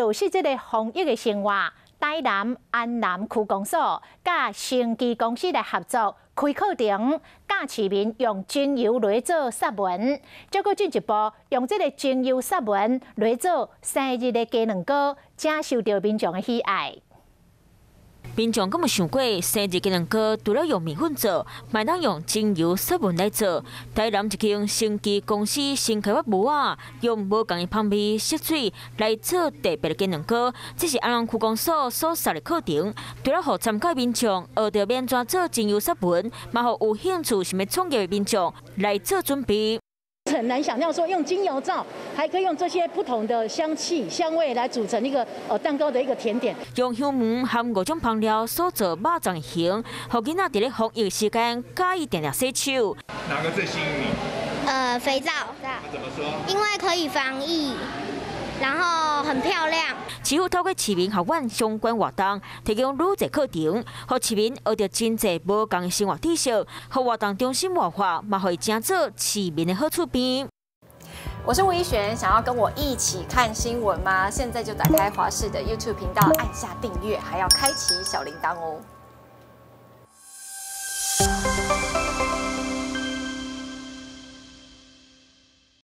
落实这个防疫的生活，台南安南区公所甲生技公司来合作开课程，教市民用精油来做杀蚊，再佫进一步用这个精油杀蚊来做生日的鸡卵糕，正受到民众的喜爱。 民众敢有想过，生日鸡卵糕除了用面粉做，嘛当用精油杀蚊来做。台南一间生技公司新开发模啊，用无同的香味、色水来做特别的鸡卵糕。这是安南区公所所设的课程，除了互参加民众学着免怎做精油杀蚊，嘛互有兴趣想要创业的民众来做准备。 很难想象说用精油皂，还可以用这些不同的香气、香味来组成一个蛋糕的一个甜点。用香梅含5种香料所做肉粽形，让囡仔伫咧防疫时间，加以定定洗手。哪个最吸引你？肥皂。怎么说？因为可以防疫。 然后很漂亮。政府透过市民学院相关活动，提供愈侪课程，让市民学到真侪无同的生活知识，让活动中心文化嘛，会真做市民的好处边。我是吴一璇，想要跟我一起看新闻吗？现在就打开华视的 YouTube 频道，按下订阅，还要开启小铃铛哦。